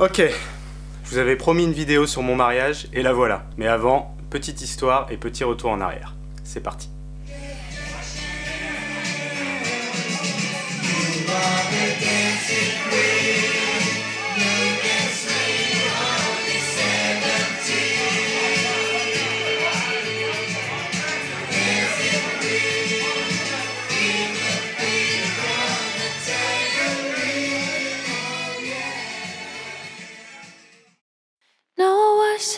Ok, je vous avais promis une vidéo sur mon mariage et la voilà. Mais avant, petite histoire et petit retour en arrière. C'est parti.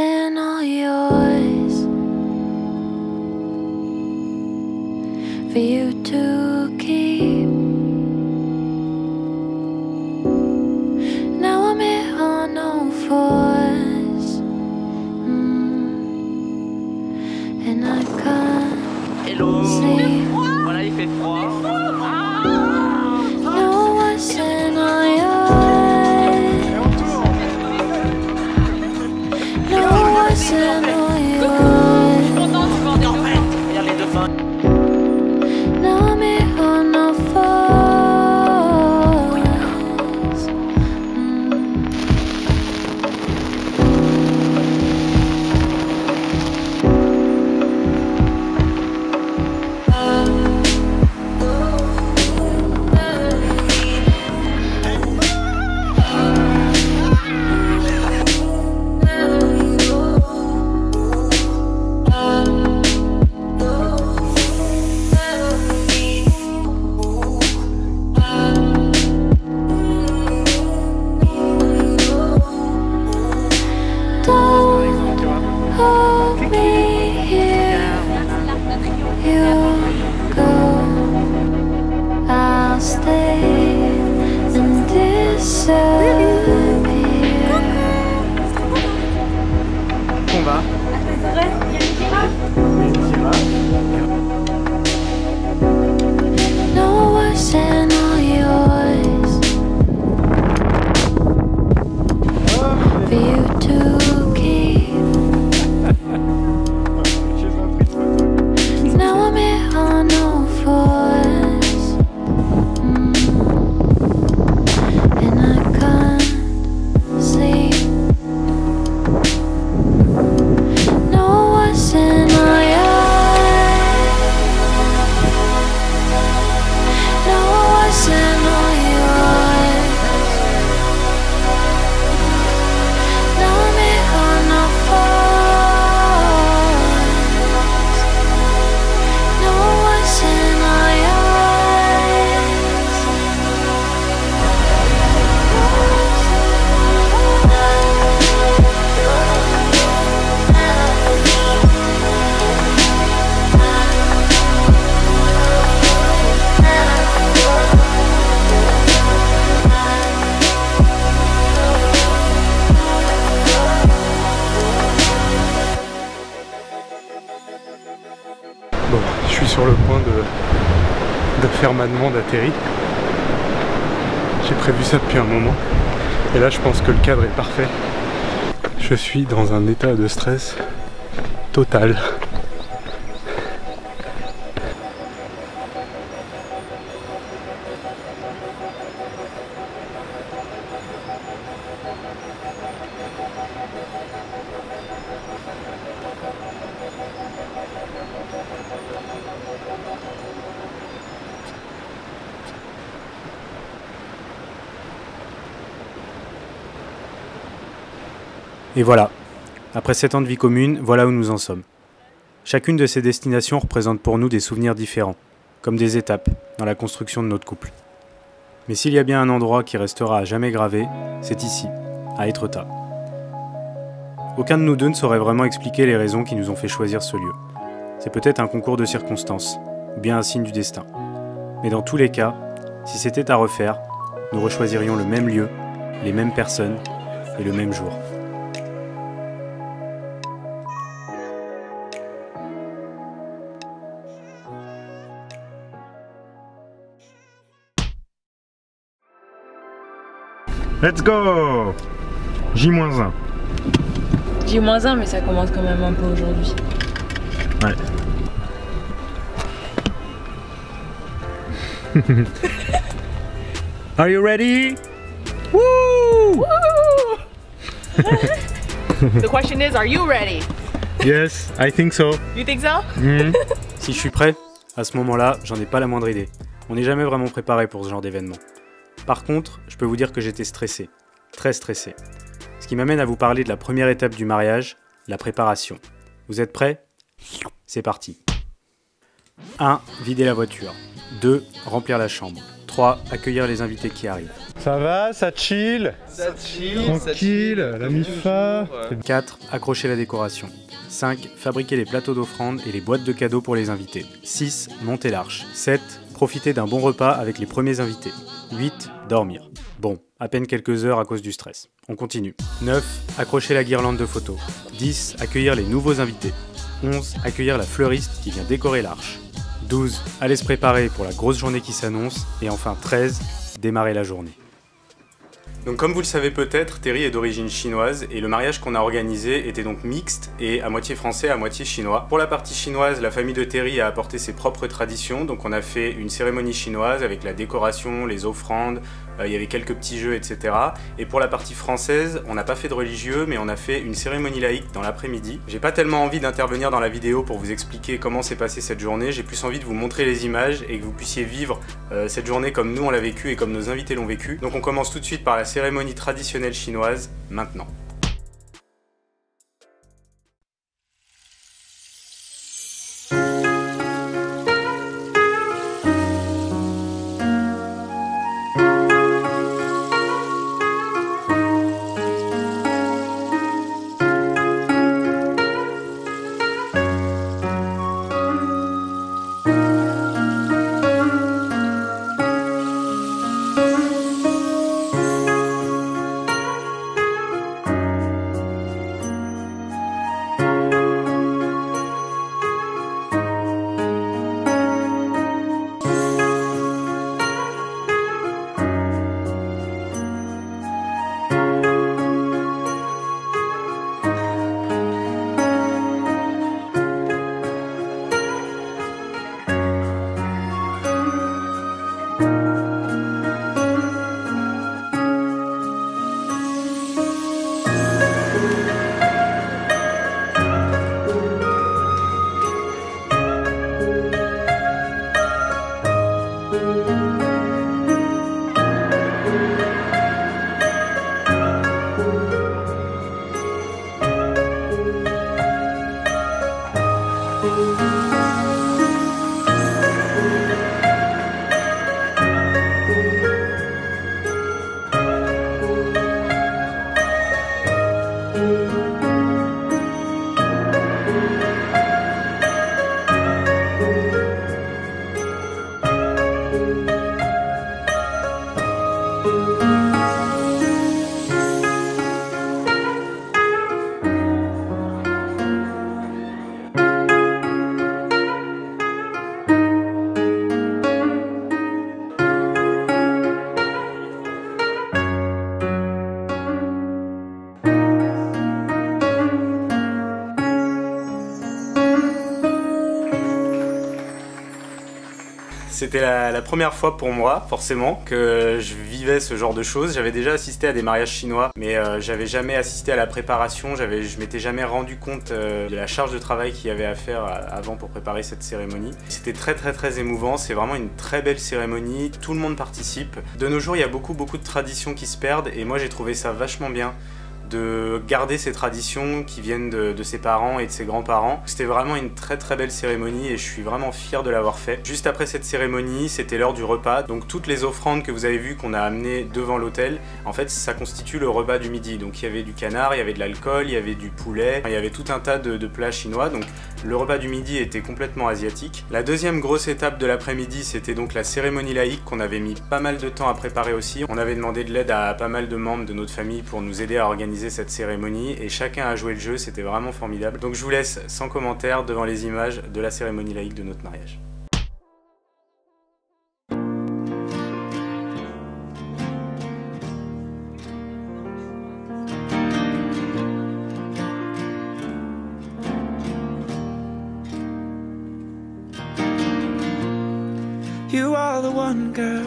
And all yours for you to keep. Now I'm here on all fours, and I can't sleep. Voilà, il fait froid. No, I said all yours. Bon, je suis sur le point de faire ma demande à Terry. J'ai prévu ça depuis un moment. Et là, je pense que le cadre est parfait. Je suis dans un état de stress total. Et voilà, après 7 ans de vie commune, voilà où nous en sommes. Chacune de ces destinations représente pour nous des souvenirs différents, comme des étapes dans la construction de notre couple. Mais s'il y a bien un endroit qui restera à jamais gravé, c'est ici, à Étretat. Aucun de nous deux ne saurait vraiment expliquer les raisons qui nous ont fait choisir ce lieu. C'est peut-être un concours de circonstances, ou bien un signe du destin. Mais dans tous les cas, si c'était à refaire, nous rechoisirions le même lieu, les mêmes personnes et le même jour. Let's go! J-1. J-1, mais ça commence quand même un peu aujourd'hui. Ouais. Are you ready? Woo! Woo! The question is, are you ready? Yes, I think so. You think so? Mm-hmm. Si je suis prêt, à ce moment-là, j'en ai pas la moindre idée. On n'est jamais vraiment préparé pour ce genre d'événement. Par contre, je peux vous dire que j'étais stressé, très stressé. Ce qui m'amène à vous parler de la première étape du mariage, la préparation. Vous êtes prêts? C'est parti. 1. Vider la voiture. 2. Remplir la chambre. 3. Accueillir les invités qui arrivent. Ça va, ça chill. Ça chill, tranquille, la mifa. 4. Accrocher la décoration. 5. Fabriquer les plateaux d'offrandes et les boîtes de cadeaux pour les invités. 6. Monter l'arche. 7. Profiter d'un bon repas avec les premiers invités. 8. Dormir. Bon, à peine quelques heures à cause du stress. On continue. 9. Accrocher la guirlande de photos. 10. Accueillir les nouveaux invités. 11. Accueillir la fleuriste qui vient décorer l'arche. 12. Aller se préparer pour la grosse journée qui s'annonce. Et enfin 13. Démarrer la journée. Donc comme vous le savez peut-être, Terry est d'origine chinoise et le mariage qu'on a organisé était donc mixte et à moitié français, à moitié chinois. Pour la partie chinoise, la famille de Terry a apporté ses propres traditions, donc on a fait une cérémonie chinoise avec la décoration, les offrandes, il y avait quelques petits jeux, etc. Et pour la partie française, on n'a pas fait de religieux, mais on a fait une cérémonie laïque dans l'après-midi. J'ai pas tellement envie d'intervenir dans la vidéo pour vous expliquer comment s'est passée cette journée, j'ai plus envie de vous montrer les images et que vous puissiez vivre cette journée comme nous on l'a vécu et comme nos invités l'ont vécu. Donc on commence tout de suite par la cérémonie traditionnelle chinoise, maintenant. C'était la première fois pour moi, forcément, que je vivais ce genre de choses. J'avais déjà assisté à des mariages chinois, mais j'avais jamais assisté à la préparation, je m'étais jamais rendu compte de la charge de travail qu'il y avait à faire avant pour préparer cette cérémonie. C'était très émouvant, c'est vraiment une très belle cérémonie, tout le monde participe. De nos jours, il y a beaucoup de traditions qui se perdent, et moi j'ai trouvé ça vachement bien de garder ces traditions qui viennent de ses parents et de ses grands-parents. C'était vraiment une très belle cérémonie et je suis vraiment fier de l'avoir fait. Juste après cette cérémonie, c'était l'heure du repas, donc toutes les offrandes que vous avez vues qu'on a amenées devant l'hôtel, en fait ça constitue le repas du midi. Donc il y avait du canard, il y avait de l'alcool, il y avait du poulet, il y avait tout un tas de plats chinois, donc le repas du midi était complètement asiatique. La deuxième grosse étape de l'après-midi, c'était donc la cérémonie laïque qu'on avait mis pas mal de temps à préparer aussi. On avait demandé de l'aide à pas mal de membres de notre famille pour nous aider à organiser cette cérémonie et chacun a joué le jeu, c'était vraiment formidable. Donc je vous laisse sans commentaire devant les images de la cérémonie laïque de notre mariage. You are the one girl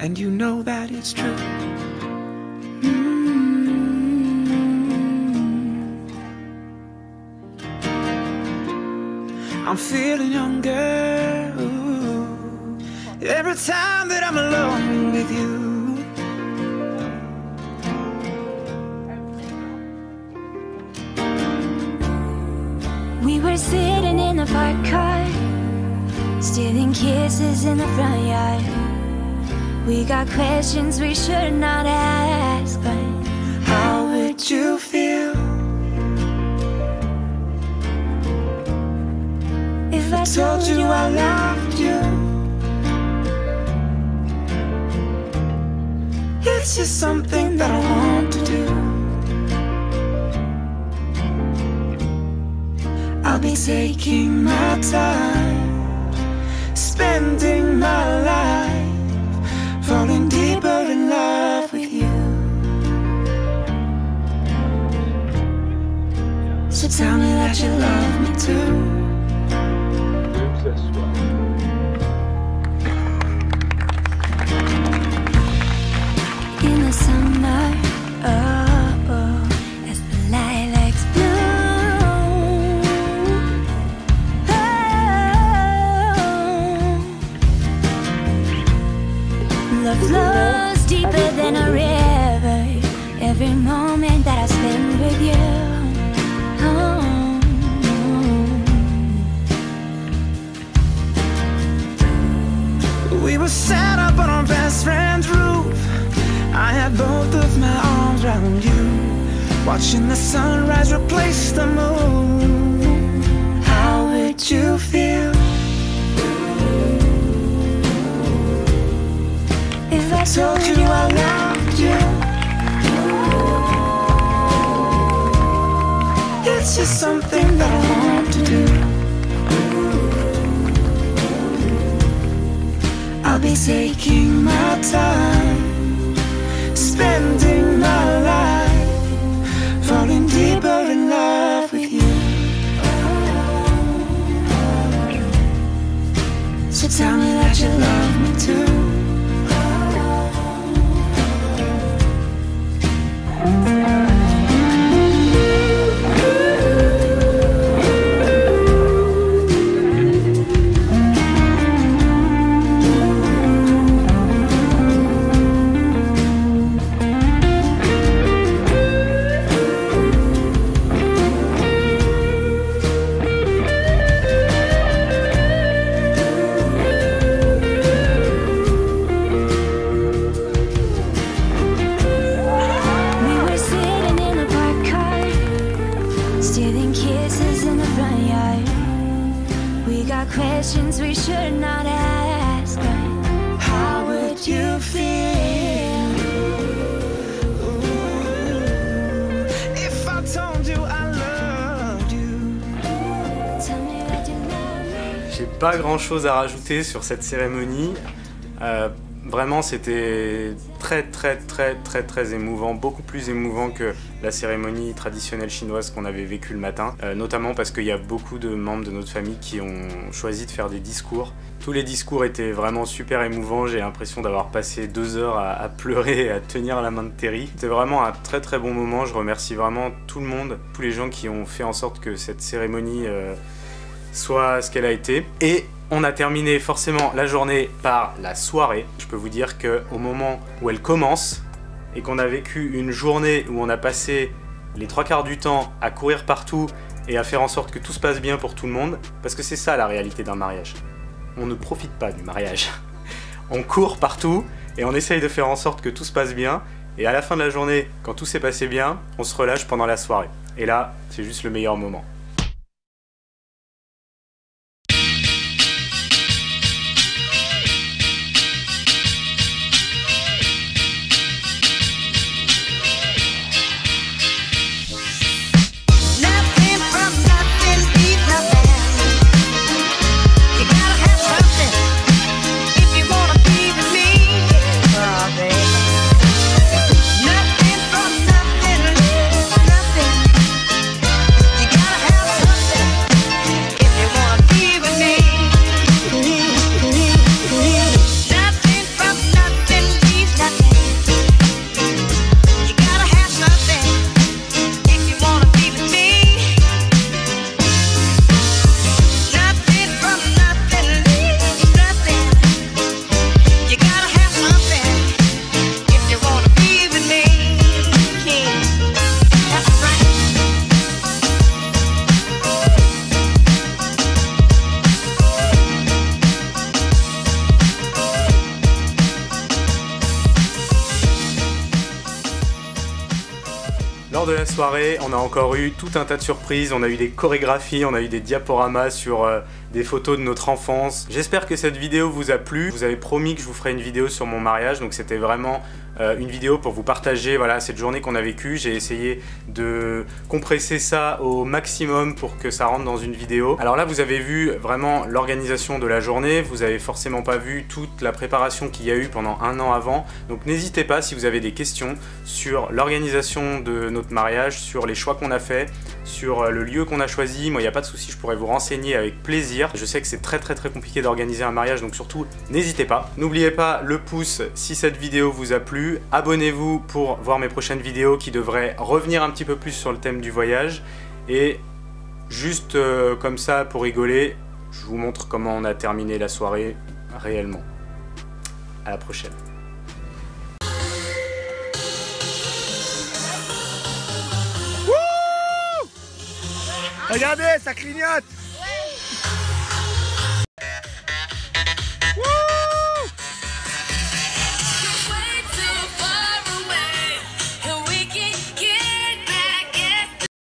and you know that it's true. I'm feeling younger. Ooh. Every time that I'm alone with you. We were sitting in a parked car, stealing kisses in the front yard. We got questions we should not ask, but how would you feel if I told you I loved you? It's just something that I want to do. I'll be taking my time, spending my life, falling deeper in love with you. So tell me that you love me too. In the summer, oh, as the lilacs bloom. Love flows deeper than a river. Every moment that I spend with you, oh. We were set up on our best friend's roof. I had both of my arms around you, watching the sunrise replace the moon. How would you feel if I told you I loved you? It's just something that I want to do. I'll be taking my time, spending my life, falling deeper in love with you. So tell me that you love me too. Questions we should not ask. How would you feel? Ooh, if I told you I loved you. J'ai pas grand chose à rajouter sur cette cérémonie. Vraiment, c'était très émouvant, beaucoup plus émouvant que la cérémonie traditionnelle chinoise qu'on avait vécue le matin, notamment parce qu'il y a beaucoup de membres de notre famille qui ont choisi de faire des discours. Tous les discours étaient vraiment super émouvants, j'ai l'impression d'avoir passé 2 heures à pleurer et à tenir la main de Terry. C'était vraiment un très bon moment, je remercie vraiment tout le monde, tous les gens qui ont fait en sorte que cette cérémonie soit ce qu'elle a été. Et on a terminé forcément la journée par la soirée. Je peux vous dire qu'au moment où elle commence et qu'on a vécu une journée où on a passé les 3 quarts du temps à courir partout et à faire en sorte que tout se passe bien pour tout le monde, parce que c'est ça la réalité d'un mariage. On ne profite pas du mariage. On court partout et on essaye de faire en sorte que tout se passe bien, et à la fin de la journée, quand tout s'est passé bien, on se relâche pendant la soirée. Et là, c'est juste le meilleur moment. de la soirée, on a encore eu tout un tas de surprises, on a eu des chorégraphies, on a eu des diaporamas sur des photos de notre enfance. J'espère que cette vidéo vous a plu. Vous avez promis que je vous ferais une vidéo sur mon mariage, donc c'était vraiment une vidéo pour vous partager voilà, cette journée qu'on a vécue. J'ai essayé de compresser ça au maximum pour que ça rentre dans une vidéo. Alors là, vous avez vu vraiment l'organisation de la journée, vous avez forcément pas vu toute la préparation qu'il y a eu pendant un an avant, donc n'hésitez pas si vous avez des questions sur l'organisation de notre mariage, sur les choix qu'on a fait, sur le lieu qu'on a choisi. Moi, il n'y a pas de souci, je pourrais vous renseigner avec plaisir. Je sais que c'est très compliqué d'organiser un mariage, donc surtout, n'hésitez pas. N'oubliez pas le pouce si cette vidéo vous a plu. Abonnez-vous pour voir mes prochaines vidéos qui devraient revenir un petit peu plus sur le thème du voyage. Et juste comme ça, pour rigoler, je vous montre comment on a terminé la soirée réellement. À la prochaine. Regardez, ça clignote! Ouais.